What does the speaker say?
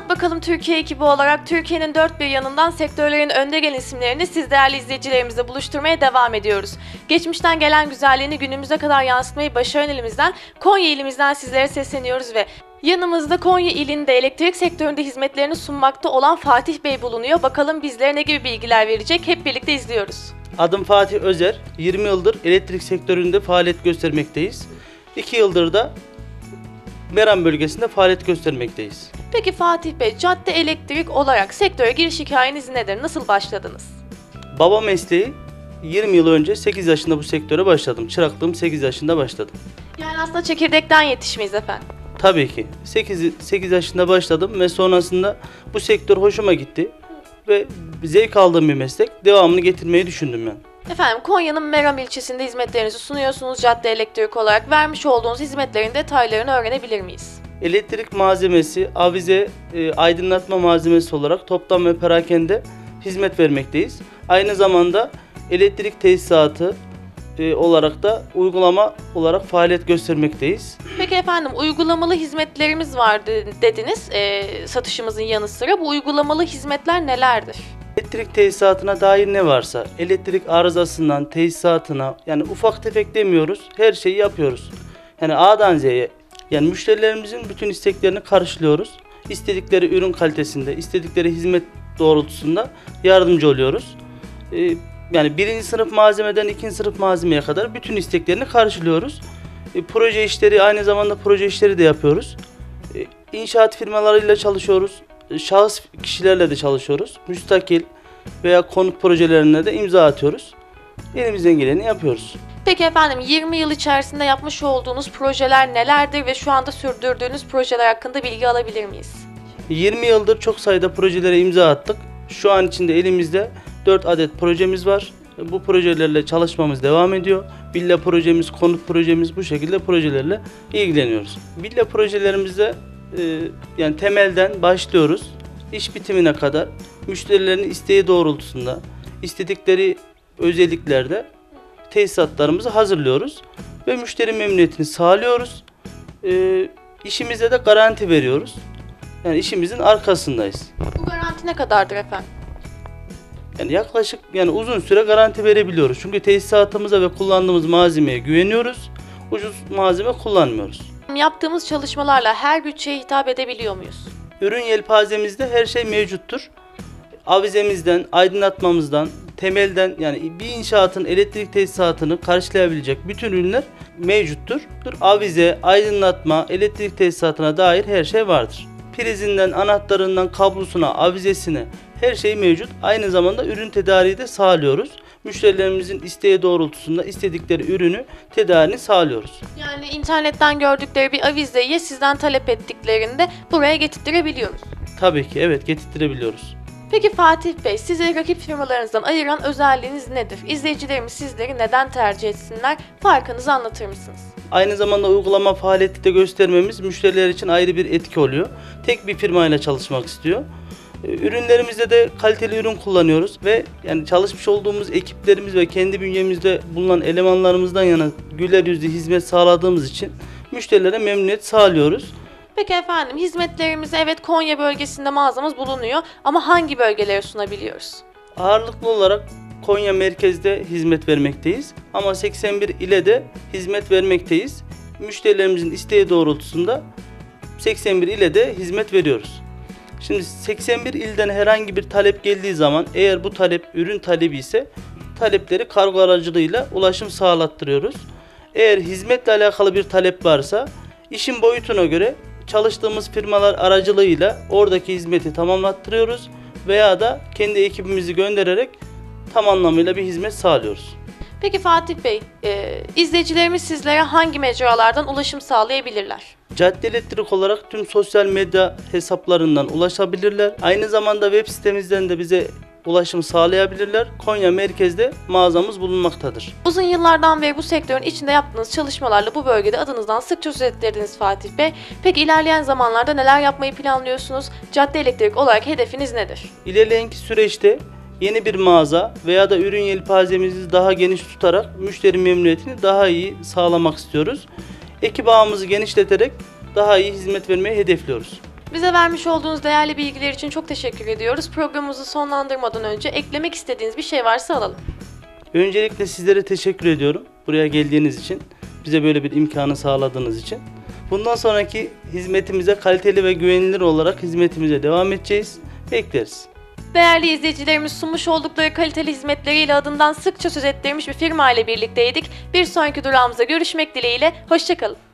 Anlat Bakalım Türkiye ekibi olarak Türkiye'nin dört bir yanından sektörlerin önde gelen isimlerini siz değerli izleyicilerimize buluşturmaya devam ediyoruz. Geçmişten gelen güzelliğini günümüze kadar yansıtmayı başaran elimizden, Konya ilimizden sizlere sesleniyoruz ve yanımızda Konya ilinde elektrik sektöründe hizmetlerini sunmakta olan Fatih Bey bulunuyor. Bakalım bizlere ne gibi bilgiler verecek, hep birlikte izliyoruz. Adım Fatih Özer, 20 yıldır elektrik sektöründe faaliyet göstermekteyiz. 2 yıldır da Meram bölgesinde faaliyet göstermekteyiz. Peki Fatih Bey, Cadde Elektrik olarak sektöre giriş hikayeniz nedir? Nasıl başladınız? Baba mesleği, 20 yıl önce 8 yaşında bu sektöre başladım. Çıraklığım 8 yaşında başladım. Yani aslında çekirdekten yetişmeyiz efendim. Tabii ki. 8 yaşında başladım ve sonrasında bu sektör hoşuma gitti. Ve zevk aldığım bir meslek, devamını getirmeyi düşündüm ben. Efendim, Konya'nın Meram ilçesinde hizmetlerinizi sunuyorsunuz Cadde Elektrik olarak. Vermiş olduğunuz hizmetlerin detaylarını öğrenebilir miyiz? Elektrik malzemesi, avize, aydınlatma malzemesi olarak toptan ve perakende hizmet vermekteyiz. Aynı zamanda elektrik tesisatı olarak da uygulama olarak faaliyet göstermekteyiz. Peki efendim, uygulamalı hizmetlerimiz vardı dediniz satışımızın yanı sıra. Bu uygulamalı hizmetler nelerdir? Elektrik tesisatına dair ne varsa, elektrik arızasından tesisatına, yani ufak tefek demiyoruz, her şeyi yapıyoruz. Yani A'dan Z'ye, yani müşterilerimizin bütün isteklerini karşılıyoruz. İstedikleri ürün kalitesinde, istedikleri hizmet doğrultusunda yardımcı oluyoruz. Yani birinci sınıf malzemeden ikinci sınıf malzemeye kadar bütün isteklerini karşılıyoruz. Proje işleri, aynı zamanda proje işleri de yapıyoruz. İnşaat firmalarıyla çalışıyoruz. Şahıs kişilerle de çalışıyoruz. Müstakil veya konut projelerine de imza atıyoruz. Elimizden geleni yapıyoruz. Peki efendim, 20 yıl içerisinde yapmış olduğunuz projeler nelerdir ve şu anda sürdürdüğünüz projeler hakkında bilgi alabilir miyiz? 20 yıldır çok sayıda projelere imza attık. Şu an içinde elimizde 4 adet projemiz var. Bu projelerle çalışmamız devam ediyor. Villa projemiz, konut projemiz, bu şekilde projelerle ilgileniyoruz. Villa projelerimizde yani temelden başlıyoruz. İş bitimine kadar müşterilerin isteği doğrultusunda, istedikleri özelliklerde tesisatlarımızı hazırlıyoruz ve müşteri memnuniyetini sağlıyoruz. İşimize de garanti veriyoruz. Yani işimizin arkasındayız. Bu garanti ne kadardır efendim? Yani yaklaşık, yani uzun süre garanti verebiliyoruz. Çünkü tesisatımıza ve kullandığımız malzemeye güveniyoruz. Ucuz malzeme kullanmıyoruz. Yaptığımız çalışmalarla her bütçeye hitap edebiliyor muyuz? Ürün yelpazemizde her şey mevcuttur. Avizemizden, aydınlatmamızdan, temelden, yani bir inşaatın elektrik tesisatını karşılayabilecek bütün ürünler mevcuttur. Avize, aydınlatma, elektrik tesisatına dair her şey vardır. Prizinden, anahtarından, kablosuna, avizesine, her şey mevcut. Aynı zamanda ürün tedariği de sağlıyoruz. Müşterilerimizin isteği doğrultusunda istedikleri ürünü tedarini sağlıyoruz. Yani internetten gördükleri bir avizeyi sizden talep ettiklerinde buraya getirttirebiliyoruz. Tabii ki, evet, getirttirebiliyoruz. Peki Fatih Bey, sizi rakip firmalarınızdan ayıran özelliğiniz nedir? İzleyicilerimiz sizleri neden tercih etsinler? Farkınızı anlatır mısınız? Aynı zamanda uygulama faaliyeti de göstermemiz müşteriler için ayrı bir etki oluyor. Tek bir firmayla çalışmak istiyor. Ürünlerimizde de kaliteli ürün kullanıyoruz ve yani çalışmış olduğumuz ekiplerimiz ve kendi bünyemizde bulunan elemanlarımızdan yana güler yüzlü hizmet sağladığımız için müşterilere memnuniyet sağlıyoruz. Peki efendim, hizmetlerimize evet Konya bölgesinde mağazamız bulunuyor ama hangi bölgelere sunabiliyoruz? Ağırlıklı olarak Konya merkezde hizmet vermekteyiz ama 81 ile de hizmet vermekteyiz. Müşterilerimizin isteği doğrultusunda 81 ile de hizmet veriyoruz. Şimdi 81 ilden herhangi bir talep geldiği zaman, eğer bu talep ürün talebi ise talepleri kargo aracılığıyla ulaşım sağlattırıyoruz. Eğer hizmetle alakalı bir talep varsa işin boyutuna göre çalıştığımız firmalar aracılığıyla oradaki hizmeti tamamlattırıyoruz veya da kendi ekibimizi göndererek tam anlamıyla bir hizmet sağlıyoruz. Peki Fatih Bey, izleyicilerimiz sizlere hangi mecralardan ulaşım sağlayabilirler? Cadde Elektrik olarak tüm sosyal medya hesaplarından ulaşabilirler. Aynı zamanda web sitemizden de bize ulaşım sağlayabilirler. Konya merkezde mağazamız bulunmaktadır. Uzun yıllardan beri bu sektörün içinde yaptığınız çalışmalarla bu bölgede adınızdan sıkça söz ettirdiniz Fatih Bey. Peki ilerleyen zamanlarda neler yapmayı planlıyorsunuz? Cadde Elektrik olarak hedefiniz nedir? İlerleyenki süreçte yeni bir mağaza veya da ürün yelpazemizi daha geniş tutarak müşteri memnuniyetini daha iyi sağlamak istiyoruz. Ekip ağımızı genişleterek daha iyi hizmet vermeyi hedefliyoruz. Bize vermiş olduğunuz değerli bilgiler için çok teşekkür ediyoruz. Programımızı sonlandırmadan önce eklemek istediğiniz bir şey varsa alalım. Öncelikle sizlere teşekkür ediyorum. Buraya geldiğiniz için, bize böyle bir imkanı sağladığınız için. Bundan sonraki hizmetimize kaliteli ve güvenilir olarak hizmetimize devam edeceğiz. Bekleriz. Değerli izleyicilerimiz, sunmuş oldukları kaliteli hizmetleriyle adından sıkça söz ettirmiş bir firma ile birlikteydik. Bir sonraki durağımıza görüşmek dileğiyle, hoşça kalın.